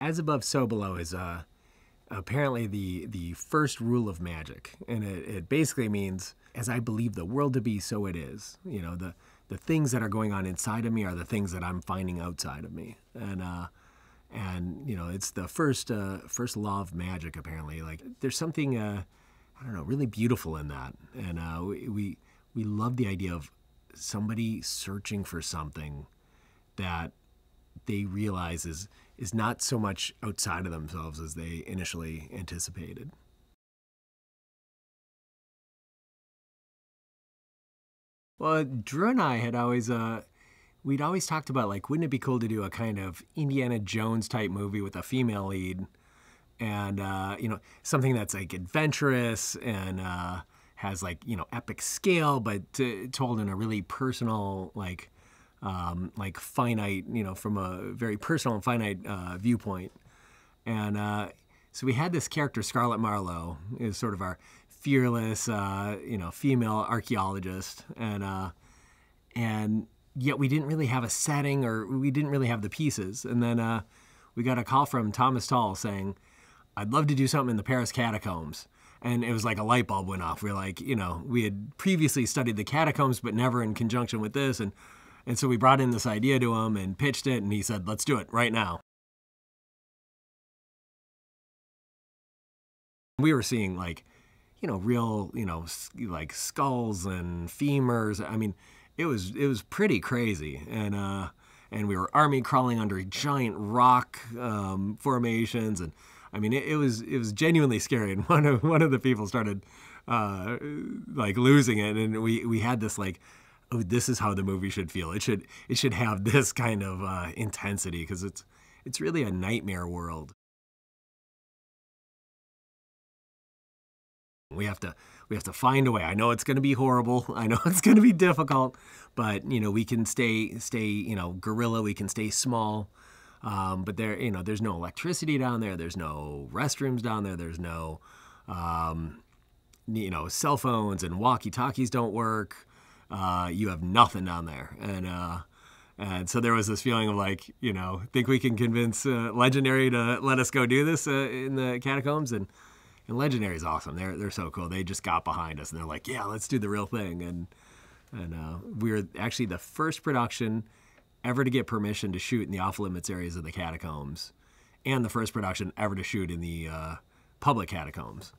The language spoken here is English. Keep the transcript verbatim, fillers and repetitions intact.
As above, so below is uh, apparently the, the first rule of magic. And it, it basically means, as I believe the world to be, so it is. You know, the, the things that are going on inside of me are the things that I'm finding outside of me. And, uh, and you know, it's the first, uh, first law of magic, apparently. Like, there's something, uh, I don't know, really beautiful in that. And uh, we, we, we love the idea of somebody searching for something that they realize is, is not so much outside of themselves as they initially anticipated. Well, Drew and I had always, uh, we'd always talked about, like, wouldn't it be cool to do a kind of Indiana Jones type movie with a female lead, and, uh, you know, something that's, like, adventurous and uh, has, like, you know, epic scale, but uh, told in a really personal, like, Um, like finite, you know, from a very personal and finite uh, viewpoint. And uh, so we had this character, Scarlett Marlowe, is sort of our fearless, uh, you know, female archaeologist. And, uh, and yet we didn't really have a setting, or we didn't really have the pieces. And then uh, we got a call from Thomas Tall saying, I'd love to do something in the Paris catacombs. And it was like a light bulb went off. We were like, you know, we had previously studied the catacombs, but never in conjunction with this. And And so we brought in this idea to him and pitched it, and he said, let's do it right now. We were seeing, like, you know, real, you know, like skulls and femurs. I mean, it was, it was pretty crazy. And, uh, and we were army crawling under giant rock um, formations. And I mean, it, it was, it was genuinely scary. And one of, one of the people started uh, like losing it. And we, we had this, like, oh, this is how the movie should feel. It should it should have this kind of uh, intensity, because it's it's really a nightmare world. We have to we have to find a way. I know it's going to be horrible. I know it's going to be difficult, but you know we can stay stay you know guerrilla. We can stay small. Um, but there you know there's no electricity down there. There's no restrooms down there. There's no um, you know cell phones, and walkie-talkies don't work. Uh, you have nothing down there. And, uh, and so there was this feeling of, like, you know, think we can convince uh, Legendary to let us go do this uh, in the catacombs. And, and Legendary's awesome. They're, they're so cool. They just got behind us, and they're like, yeah, let's do the real thing. And, and uh, we were actually the first production ever to get permission to shoot in the off-limits areas of the catacombs, and the first production ever to shoot in the uh, public catacombs.